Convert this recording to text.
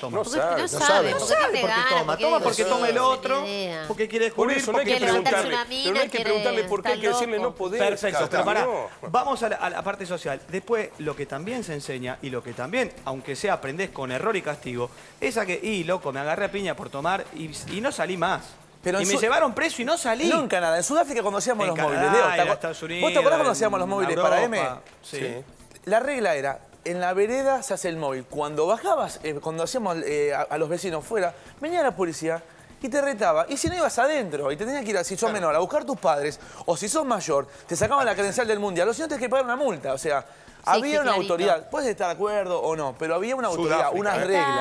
toma. No sabe, no sabe. No sabe por qué toma. Toma porque toma el otro, porque quiere descubrir, porque quiere preguntarle. Pero no hay que preguntarle por qué, hay que decirle no podés. Perfecto, pero pará. Vamos a la parte social. Después, lo que también se enseña y lo que también, aunque sea aprendés con error y castigo, es a que, y loco, me agarré a piña por tomar y no salí más. Pero y me llevaron preso y no salí. No, en Canadá. En Sudáfrica cuando hacíamos los móviles. ¿Vos te acordás cuando hacíamos los móviles para M? Sí. La regla era, en la vereda se hace el móvil. Cuando bajabas, cuando hacíamos a los vecinos fuera, venía la policía y te retaba. Y si no ibas adentro, y te tenías que ir, si sos menor, a buscar a tus padres, o si sos mayor, te sacaban la credencial del mundial. O si no, tenés que pagar una multa, o sea... Sí, había una autoridad, puedes estar de acuerdo o no, pero había una autoridad, unas reglas.